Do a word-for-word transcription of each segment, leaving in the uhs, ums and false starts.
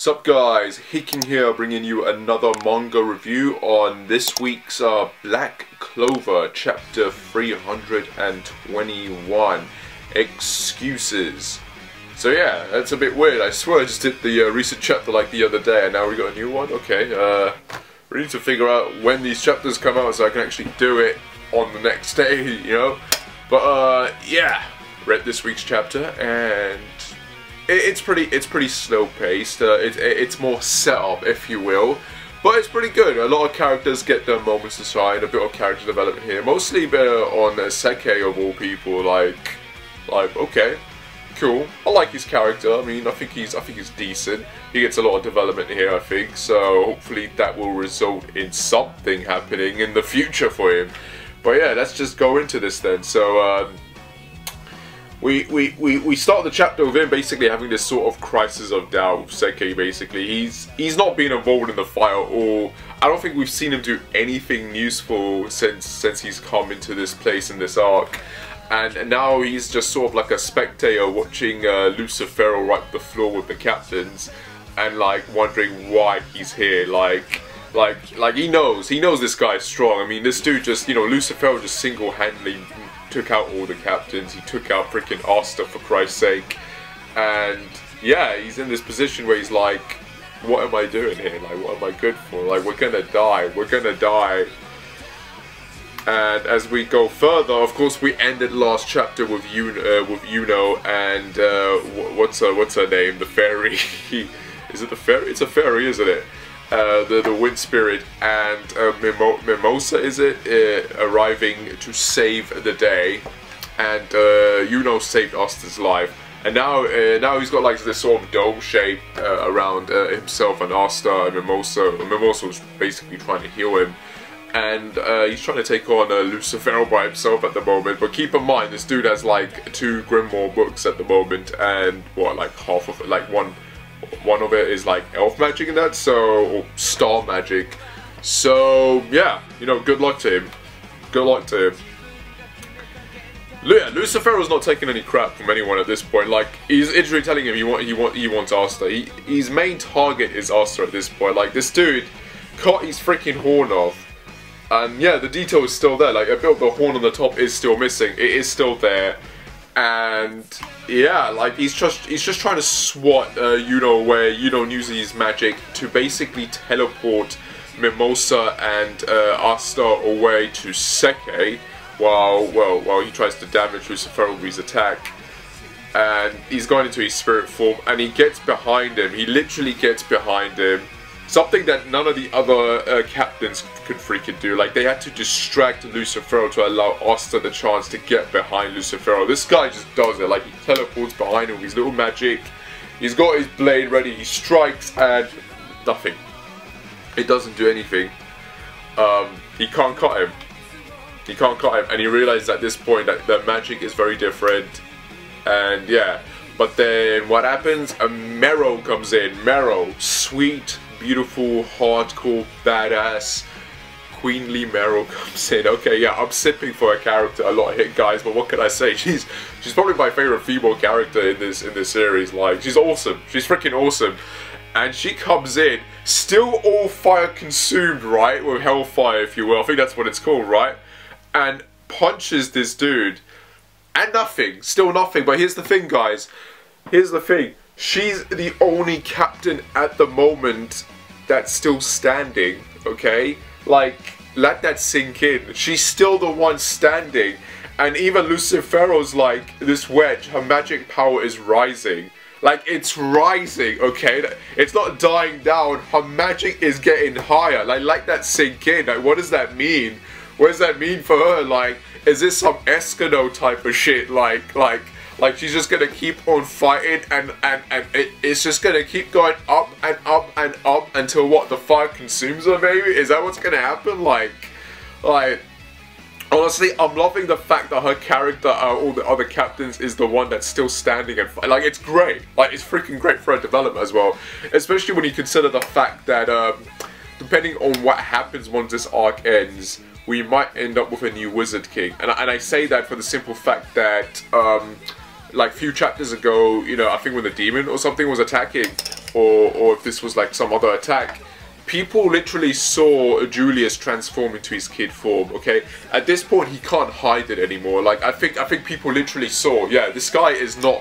Sup guys, Hiking here, bringing you another manga review on this week's uh, Black Clover chapter three hundred twenty-one, Excuses. So yeah, that's a bit weird. I swear I just did the uh, recent chapter like the other day and now we got a new one. Okay, uh, we need to figure out when these chapters come out so I can actually do it on the next day, you know? But uh, yeah, read this week's chapter and it's pretty, it's pretty slow-paced. Uh, it, it, it's more setup, if you will, but it's pretty good. A lot of characters get their moments to shine. A bit of character development here, mostly better on Sekke of all people. Like, like okay, cool. I like his character. I mean, I think he's, I think he's decent. He gets a lot of development here, I think. So hopefully that will result in something happening in the future for him. But yeah, let's just go into this then. So. Um, We, we, we, we start the chapter with him basically having this sort of crisis of doubt with Sekke. Basically, he's he's not been involved in the fight at all. I don't think we've seen him do anything useful since since he's come into this place in this arc, and now he's just sort of like a spectator watching uh, Lucifero wipe the floor with the captains, and like wondering why he's here. Like like like he knows he knows this guy's strong. I mean, this dude just you know Lucifero just single-handedly took out all the captains. He took out freaking Asta, for Christ's sake. And yeah, he's in this position where he's like, what am I doing here? Like, what am I good for? Like, we're gonna die. We're gonna die. And as we go further, of course, we ended last chapter with Yuno, uh, with Yuno and uh, what's her, what's her name? The fairy. Is it the fairy? It's a fairy, isn't it? Uh, the, the wind spirit and uh, Mimo Mimosa, is it? Uh, arriving to save the day, and uh, Yuno saved Asta's life, and now uh, now he's got like this sort of dome shape uh, around uh, himself and Asta and Mimosa. Mimosa was basically trying to heal him, and uh, he's trying to take on uh, Lucifero by himself at the moment, but keep in mind this dude has like two Grimoire books at the moment, and what, like half of it, like one One of it is like elf magic and that, so or star magic. So yeah, you know, good luck to him. Good luck to him. Yeah, Lucifero's not taking any crap from anyone at this point. Like he's literally telling him, "You want, you want, you want Asta." He, his main target is Asta at this point. Like this dude cut his freaking horn off, and yeah, the detail is still there. Like a bit of the horn on the top is still missing. It is still there. And yeah, like he's just he's just trying to swat uh, Yuno away. Yuno uses his magic to basically teleport Mimosa and uh, Asta away to Sekke, while well while he tries to damage Lucifero with his attack. And he's gone into his spirit form, and he gets behind him. He literally gets behind him. Something that none of the other uh, captains could freaking do. Like, they had to distract Lucifero to allow Asta the chance to get behind Lucifero. This guy just does it. Like, he teleports behind him with his little magic. He's got his blade ready. He strikes and nothing. It doesn't do anything. Um, he can't cut him. He can't cut him. And he realizes at this point that the magic is very different. And, yeah. But then what happens? A Meryl comes in. Meryl. Sweet. Beautiful, hardcore, badass, queenly Meryl comes in. Okay, yeah, I'm sipping for her character a lot here, guys. But what can I say? She's she's probably my favorite female character in this in this series. Like, she's awesome. She's freaking awesome. And she comes in, still all fire consumed, right? With hellfire, if you will. I think that's what it's called, right? And punches this dude, and nothing, still nothing. But here's the thing, guys. Here's the thing. She's the only captain at the moment that's still standing, okay? Like, let that sink in. She's still the one standing. And even Lucifero's like, this wedge, her magic power is rising. Like, it's rising, okay? It's not dying down. Her magic is getting higher. Like, let that sink in. Like, what does that mean? What does that mean for her? Like, is this some Eskimo type of shit? Like, like... Like, she's just going to keep on fighting, and, and, and it, it's just going to keep going up and up and up until, what, the fire consumes her, maybe? Is that what's going to happen? Like, like, honestly, I'm loving the fact that her character, uh, all the other captains, is the one that's still standing and fighting. Like, it's great. Like, it's freaking great for her development as well. Especially when you consider the fact that, um, depending on what happens once this arc ends, we might end up with a new Wizard King. And, and I say that for the simple fact that, um... like, few chapters ago, you know, I think when the demon or something was attacking or, or if this was like some other attack, people literally saw Julius transform into his kid form, okay? At this point, he can't hide it anymore. Like, I think I think people literally saw, yeah, this guy is not,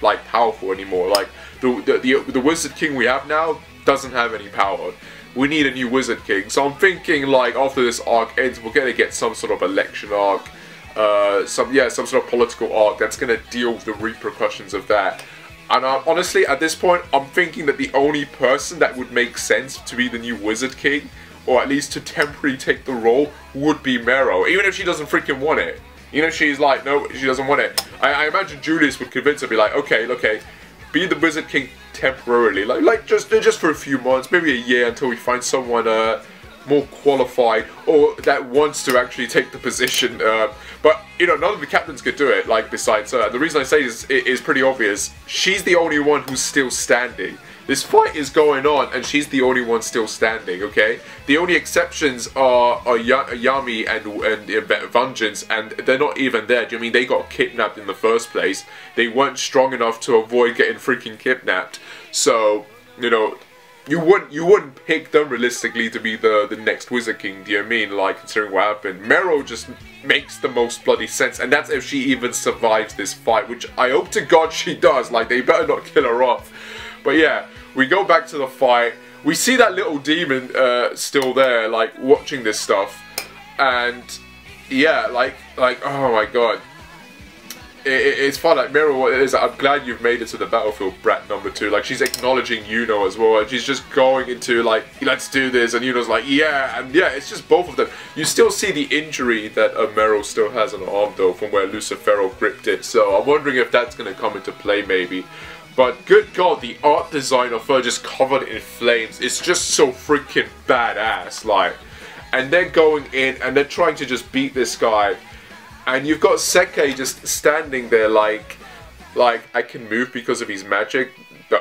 like, powerful anymore. Like, the, the, the, the Wizard King we have now doesn't have any power. We need a new Wizard King. So I'm thinking, like, after this arc ends, we're gonna get some sort of election arc, uh, some, yeah, some sort of political arc that's gonna deal with the repercussions of that. And I'm, honestly, at this point, I'm thinking that the only person that would make sense to be the new Wizard King, or at least to temporarily take the role, would be Meryl. Even if she doesn't freaking want it. You know, she's like, no, she doesn't want it. I, I imagine Julius would convince her, be like, okay, okay, be the Wizard King temporarily. Like, like just, just for a few months, maybe a year, until we find someone uh, more qualified, or that wants to actually take the position. Uh, but, you know, none of the captains could do it, like, besides her. The reason I say this is, is pretty obvious. She's the only one who's still standing. This fight is going on, and she's the only one still standing, okay? The only exceptions are, are Yami and, and Vengeance, and they're not even there. Do you mean they got kidnapped in the first place? They weren't strong enough to avoid getting freaking kidnapped. So, you know, You wouldn't, you wouldn't pick them realistically to be the, the next Wizard King, do you mean? Like, considering what happened. Meryl just makes the most bloody sense, and that's if she even survives this fight, which I hope to God she does. Like, they better not kill her off. But yeah, we go back to the fight. We see that little demon uh, still there, like, watching this stuff. And, yeah, like, like oh my God. It, it, it's fun, like, Meryl, what it is, I'm glad you've made it to the battlefield, brat number two. Like, she's acknowledging Yuno as well, and she's just going into, like, let's do this, and Yuno's like, yeah, and yeah, it's just both of them. You still see the injury that uh, Meryl still has on her arm, though, from where Lucifero gripped it, so I'm wondering if that's going to come into play, maybe. But, good God, the art design of her just covered in flames, it's just so freaking badass, like. And they're going in, and they're trying to just beat this guy. And you've got Sekke just standing there like, like, I can move because of his magic.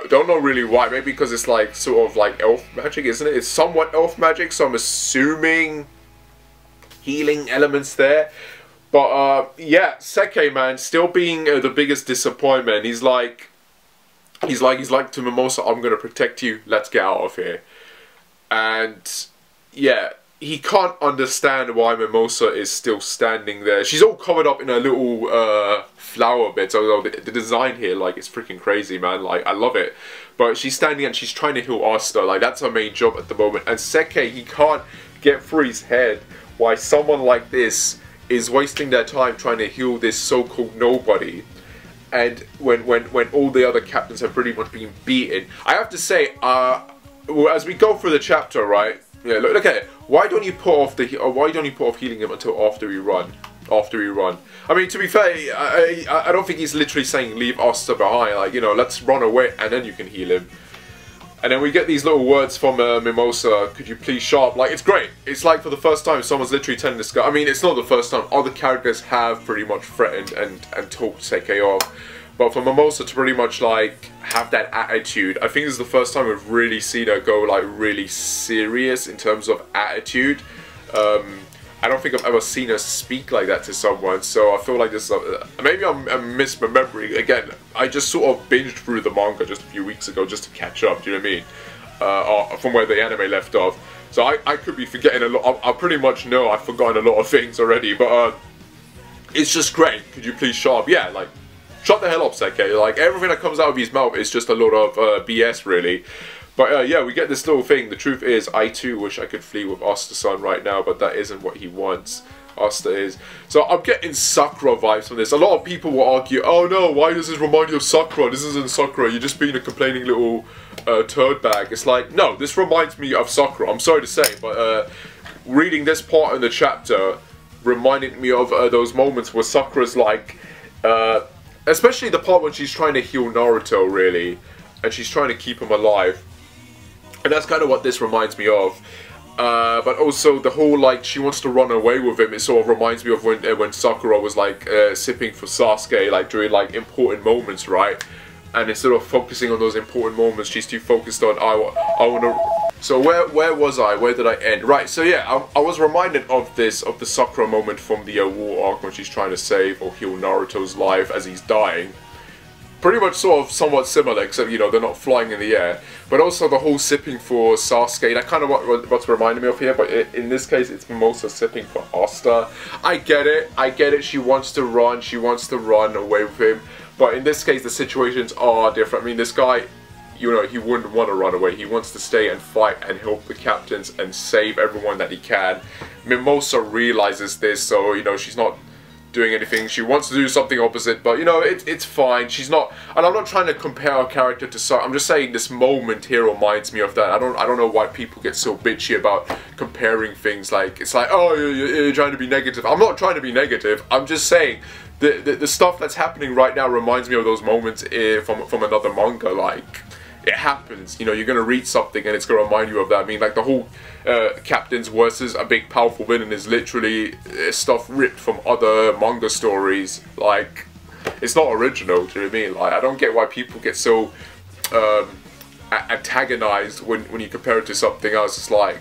Don't know really why, maybe because it's like, sort of like elf magic, isn't it? It's somewhat elf magic, so I'm assuming healing elements there. But uh, yeah, Sekke, man, still being uh, the biggest disappointment. He's like, he's like, he's like to Mimosa, I'm gonna protect you, let's get out of here. And yeah. He can't understand why Mimosa is still standing there. She's all covered up in her little uh, flower bits. Although the, the design here, like, it's freaking crazy, man. Like, I love it. But she's standing and she's trying to heal Asta. Like, that's her main job at the moment. And Sekke, he can't get through his head why someone like this is wasting their time trying to heal this so-called nobody. And when, when, when all the other captains have pretty much been beaten. I have to say, uh, as we go through the chapter, right? Yeah, look, look at it. Why don't you put off the? Or why don't you put off healing him until after we run? After we run. I mean, to be fair, I, I I don't think he's literally saying leave Asta behind. Like, you know, let's run away and then you can heal him. And then we get these little words from uh, Mimosa. Could you please sharp? Like, it's great. It's like for the first time someone's literally telling this guy. I mean, it's not the first time. Other characters have pretty much threatened and and talked Sekke off. But for Mimosa to pretty much, like, have that attitude, I think this is the first time we've really seen her go, like, really serious in terms of attitude. Um, I don't think I've ever seen her speak like that to someone, so I feel like this is... Uh, maybe I'm, I'm misremembering. Again, I just sort of binged through the manga just a few weeks ago just to catch up, do you know what I mean? Uh, uh, from where the anime left off. So I, I could be forgetting a lot. I, I pretty much know I've forgotten a lot of things already, but uh, it's just great. Could you please sharp? Yeah, like... Shut the hell up, Sekke. Like, everything that comes out of his mouth is just a lot of uh, B S, really. But uh, yeah, we get this little thing. The truth is, I too wish I could flee with Asta-san right now, but that isn't what he wants. Asta is. So I'm getting Sakura vibes from this. A lot of people will argue, oh no, why does this remind you of Sakura? This isn't Sakura. You're just being a complaining little uh, turd bag. It's like, no, this reminds me of Sakura. I'm sorry to say, but uh, reading this part in the chapter reminded me of uh, those moments where Sakura's like... Uh, Especially the part when she's trying to heal Naruto, really. And she's trying to keep him alive. And that's kind of what this reminds me of. Uh, but also the whole, like, she wants to run away with him. It sort of reminds me of when uh, when Sakura was, like, uh, sipping for Sasuke, like, during, like, important moments, right? And instead of focusing on those important moments, she's too focused on, I, I want to... So where where was I? Where did I end? Right, so yeah, I, I was reminded of this, of the Sakura moment from the uh, war arc when she's trying to save or heal Naruto's life as he's dying. pretty much sort of somewhat similar, except, you know, they're not flying in the air. But also the whole sipping for Sasuke, that kind of what, what's reminding me of here, but it, in this case it's Mimosa sipping for Asta. I get it, I get it, she wants to run, she wants to run away with him, but in this case the situations are different. I mean, this guy, you know, he wouldn't want to run away, he wants to stay and fight and help the captains and save everyone that he can. Mimosa realizes this, so, you know, she's not doing anything. She wants to do something opposite, but, you know, it, it's fine. She's not, and I'm not trying to compare her character to Sakura. I'm just saying this moment here reminds me of that. I don't, I don't know why people get so bitchy about comparing things. Like, it's like, oh, you're, you're trying to be negative. I'm not trying to be negative. I'm just saying the the, the stuff that's happening right now reminds me of those moments eh, from from another manga. Like, it happens, you know, you're going to read something and it's going to remind you of that. I mean, like, the whole uh, Captain's versus a big powerful villain is literally stuff ripped from other manga stories. Like, it's not original, do you know what I mean? Like, I don't get why people get so um, antagonized when, when you compare it to something else. It's like,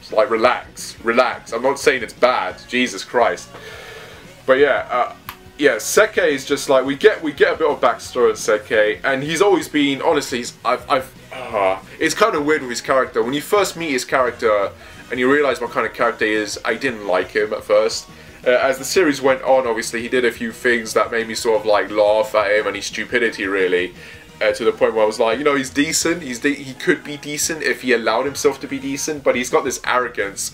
it's like, relax, relax. I'm not saying it's bad, Jesus Christ. But yeah, uh, Yeah, Sekke is just like, we get we get a bit of backstory on Sekke, and he's always been, honestly, he's, I've, I've, uh, it's kind of weird with his character. When you first meet his character, and you realise what kind of character he is, I didn't like him at first. Uh, as the series went on, obviously, he did a few things that made me sort of like laugh at him and his stupidity, really. Uh, to the point where I was like, you know, he's decent, he's de he could be decent if he allowed himself to be decent, but he's got this arrogance.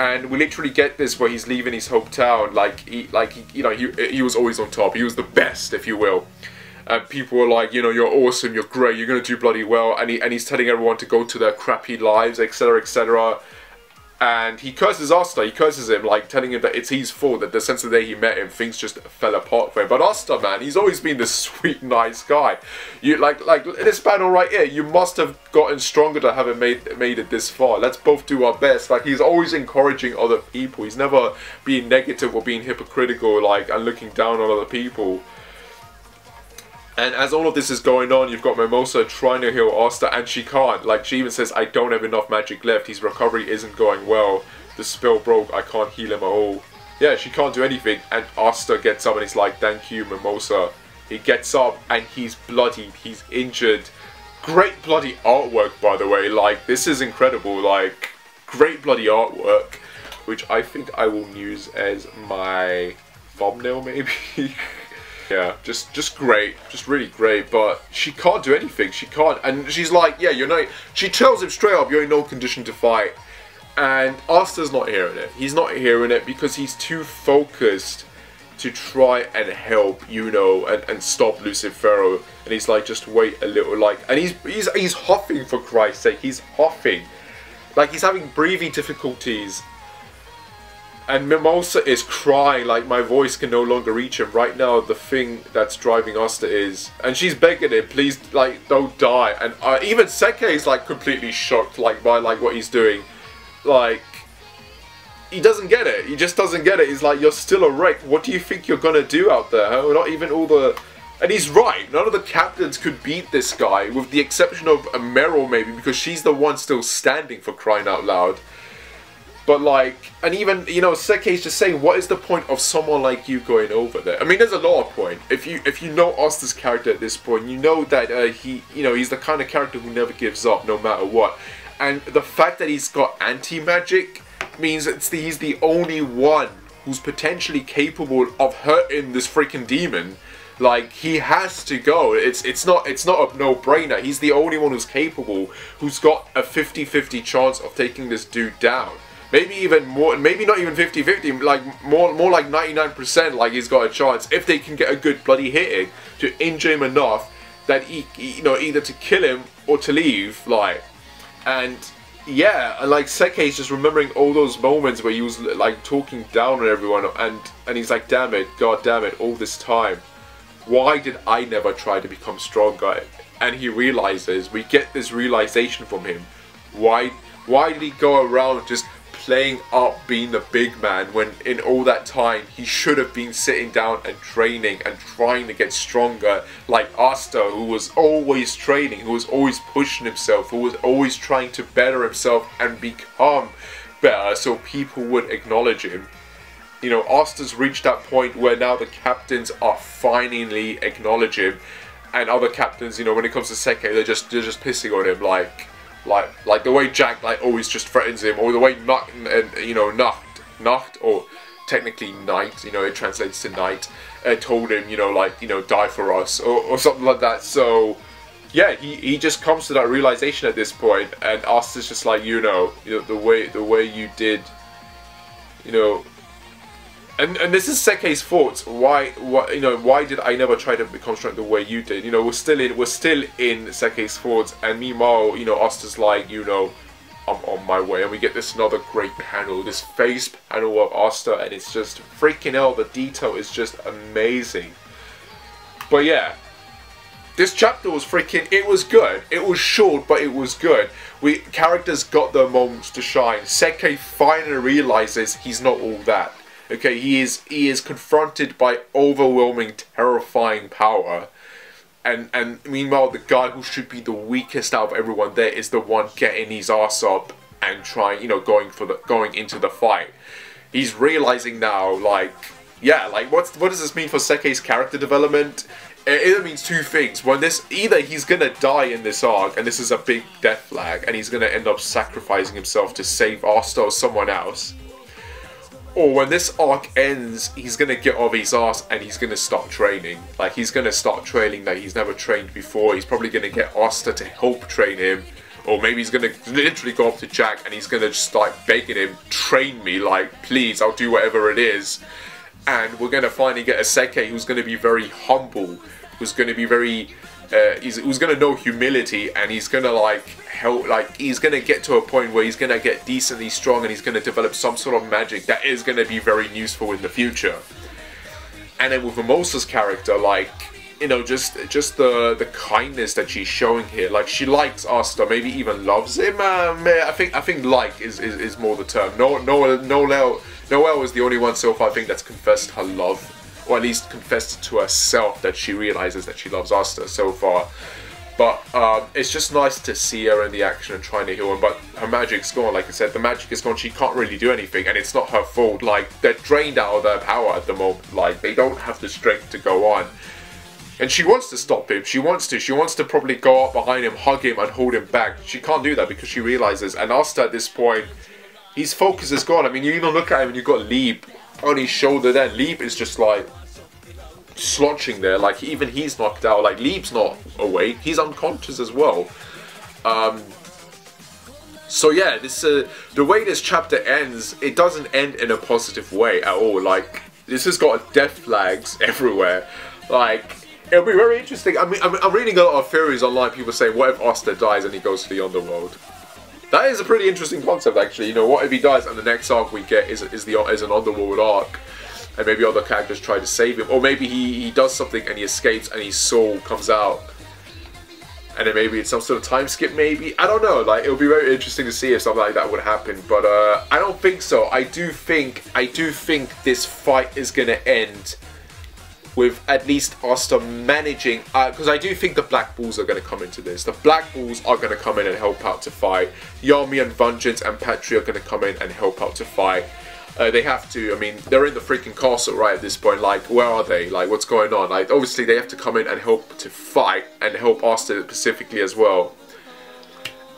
And we literally get this where he's leaving his hometown, like, he, like he, you know, he, he was always on top. He was the best, if you will. And people were like, you know, you're awesome, you're great, you're going to do bloody well. And, he, and he's telling everyone to go to their crappy lives, et cetera, et cetera. And he curses Asta, he curses him, like, telling him that it's his fault, that the since the day he met him, things just fell apart for him. But Asta, man, he's always been this sweet, nice guy. You, like, like this panel right here, you must have gotten stronger to have made, made it this far. Let's both do our best. Like, he's always encouraging other people. He's never being negative or being hypocritical, like, and looking down on other people. And as all of this is going on, you've got Mimosa trying to heal Asta, and she can't. Like, she even says, I don't have enough magic left. His recovery isn't going well. The spell broke. I can't heal him at all. Yeah, she can't do anything. And Asta gets up and he's like, thank you, Mimosa. He gets up and he's bloody. He's injured. Great bloody artwork, by the way. Like, this is incredible. Like, great bloody artwork, which I think I will use as my thumbnail, maybe. Yeah, just just great, just really great, but she can't do anything, she can't, and she's like, yeah, you're not, she tells him straight up, you're in no condition to fight, and Asta's not hearing it, he's not hearing it because he's too focused to try and help Yuno and, and stop Lucifero, and he's like, just wait a little, like, and he's, he's, he's huffing, for Christ's sake, he's huffing, like, he's having breathing difficulties. And Mimosa is crying, like, my voice can no longer reach him. Right now, the thing that's driving Asta is... And she's begging him, please, like, don't die. And uh, even Sekke is, like, completely shocked, like, by, like, what he's doing. Like, he doesn't get it. He just doesn't get it. He's like, you're still a wreck. What do you think you're gonna do out there, huh? Not even all the... And he's right. None of the captains could beat this guy, with the exception of uh, Meryl, maybe, because she's the one still standing, for crying out loud. But like, and even, you know, Sekke's just saying, what is the point of someone like you going over there? I mean, there's a lot of point. If you if you know Asta's character at this point, you know that uh, he, you know, he's the kind of character who never gives up, no matter what. And the fact that he's got anti-magic means it's the, he's the only one who's potentially capable of hurting this freaking demon. Like, he has to go. It's it's not it's not a no-brainer. He's the only one who's capable, who's got a fifty fifty chance of taking this dude down. Maybe even more, maybe not even fifty fifty, like more more like ninety-nine percent, like he's got a chance if they can get a good bloody hit in to injure him enough that he, you know, either to kill him or to leave, like. And yeah, and like Sekke is just remembering all those moments where he was like talking down on everyone, and and he's like, damn it, god damn it, all this time, why did I never try to become stronger? And he realizes, we get this realization from him, why why did he go around just playing up being the big man when in all that time he should have been sitting down and training and trying to get stronger, like Asta, who was always training, who was always pushing himself, who was always trying to better himself and become better so people would acknowledge him. You know, Asta's reached that point where now the captains are finally acknowledging him, and other captains, you know, when it comes to Sekke, they're just they're just pissing on him, like like like the way Jack like always just threatens him, or the way Nacht, and you know Nacht Nacht or technically Night, you know, it translates to Night, uh, told him, you know, like, you know, die for us, or, or something like that. So yeah, he, he just comes to that realization at this point, and Asta's just like, you know, you know the way the way you did, you know. And, and this is Sekke's fault. Why, why, you know, why did I never try to become strong the way you did? You know, we're still in, we're still in Sekke's fault. And meanwhile, you know, Asta's like, you know, I'm on my way. And we get this another great panel, this face panel of Asta, and it's just freaking out. The detail is just amazing. But yeah, this chapter was freaking. It was good. It was short, but it was good. We characters got their moments to shine. Sekke finally realizes he's not all that. Okay, he is he is confronted by overwhelming, terrifying power, and and meanwhile the guy who should be the weakest out of everyone there is the one getting his ass up and trying, you know, going for the going into the fight. He's realizing now, like, yeah, like what's what does this mean for Sekke's character development? It either means two things. One, this either he's gonna die in this arc, and this is a big death flag, and he's gonna end up sacrificing himself to save Asta or someone else. Or when this arc ends, he's going to get off his ass and he's going to start training. Like, he's going to start training that he's never trained before. He's probably going to get Asta to help train him. Or maybe he's going to literally go up to Jack and he's going to just start begging him, train me, like, please, I'll do whatever it is. And we're going to finally get a Sekke who's going to be very humble, who's going to be very... Uh, he's, he's gonna know humility, and he's gonna like help. Like, he's gonna get to a point where he's gonna get decently strong, and he's gonna develop some sort of magic that is gonna be very useful in the future. And then with Mimosa's character, like, you know, just just the the kindness that she's showing here. Like, she likes Asta, maybe even loves him. Um, I think I think like is, is is more the term. No, no, Noel Noel is the only one so far, I think, that's confessed her love. Or at least confessed to herself that she realizes that she loves Asta so far. But um, it's just nice to see her in the action and trying to heal him. But her magic's gone, like I said, the magic is gone. She can't really do anything, and it's not her fault. Like, they're drained out of their power at the moment. Like, they don't have the strength to go on. And she wants to stop him. She wants to. She wants to probably go up behind him, hug him, and hold him back. She can't do that because she realizes. And Asta at this point, his focus is gone. I mean, you even look at him and you've got Leif on his shoulder there. Leif is just like slouching there, like even he's knocked out, like Leap's not awake, he's unconscious as well. Um, so yeah, this uh, the way this chapter ends, it doesn't end in a positive way at all. Like, this has got death flags everywhere. Like, it'll be very interesting. I mean, I'm, I'm reading a lot of theories online, people saying, what if Asta dies and he goes to the underworld? That is a pretty interesting concept, actually. You know, what if he dies and the next arc we get is, is, the, is an underworld arc, and maybe other characters try to save him, or maybe he, he does something and he escapes and his soul comes out, and then maybe it's some sort of time skip, maybe, I don't know. Like, it would be very interesting to see if something like that would happen, but uh, I don't think so. I do think, I do think this fight is going to end with at least Asta managing, because uh, I do think the Black Bulls are going to come into this. The Black Bulls are going to come in and help out to fight. Yami and Vengeance and Patri are going to come in and help out to fight. Uh, they have to. I mean, they're in the freaking castle right at this point. Like, where are they? Like, what's going on? Like, obviously they have to come in and help to fight and help Asta specifically as well.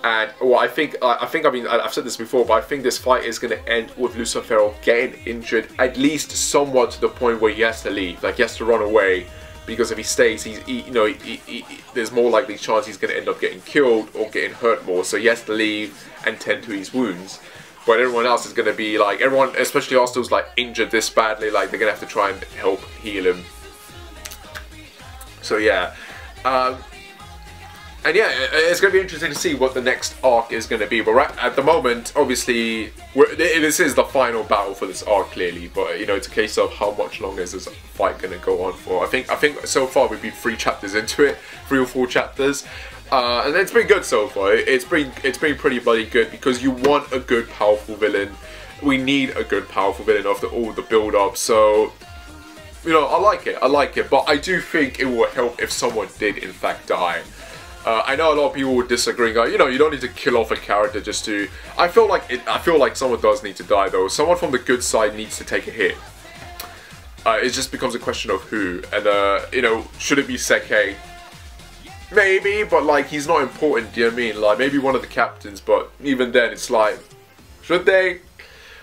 And well, I think I think I mean I've said this before, but I think this fight is going to end with Lucifero getting injured at least somewhat, to the point where he has to leave. Like, he has to run away, because if he stays, he's he, you know he, he, he, there's more likely chance he's going to end up getting killed or getting hurt more. So he has to leave and tend to his wounds. But everyone else is going to be like, everyone, especially Asta's like injured this badly, like they're going to have to try and help heal him. So yeah, um, and yeah, it's going to be interesting to see what the next arc is going to be. But right at the moment, obviously, we're, this is the final battle for this arc, clearly. But you know, it's a case of how much longer is this fight going to go on for. I think I think so far we've been three chapters into it, three or four chapters. Uh, and it's been good so far. It's been it's been pretty bloody good, because you want a good, powerful villain. We need a good, powerful villain after all the build-up. So, you know, I like it. I like it. But I do think it will help if someone did, in fact, die. Uh, I know a lot of people would disagree. Like, you know, you don't need to kill off a character just to. I feel like it, I feel like someone does need to die, though. Someone from the good side needs to take a hit. Uh, it just becomes a question of who. And uh, you know, should it be Sekke? maybe, but like he's not important, do you know what I mean? Like maybe one of the captains, but even then it's like, should they?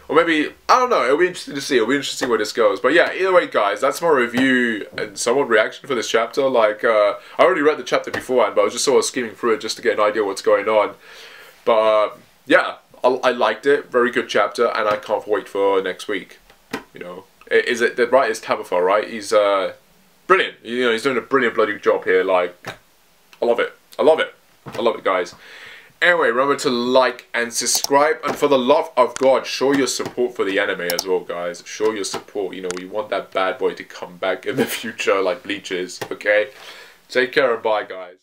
Or maybe, I don't know, it'll be interesting to see, it'll be interesting to see where this goes. But yeah, either way guys, that's my review and somewhat reaction for this chapter. Like, uh, I already read the chapter beforehand, but I was just sort of skimming through it just to get an idea what's going on. But uh, yeah, I, I liked it, very good chapter, and I can't wait for next week. You know, is it, the right, is Tabitha, right? He's uh, brilliant, you know, he's doing a brilliant bloody job here, like, I love it, I love it, I love it guys. Anyway, remember to like and subscribe, and for the love of God, show your support for the anime as well, guys. Show your support. You know, we want that bad boy to come back in the future like Bleach is, okay? Take care and bye, guys.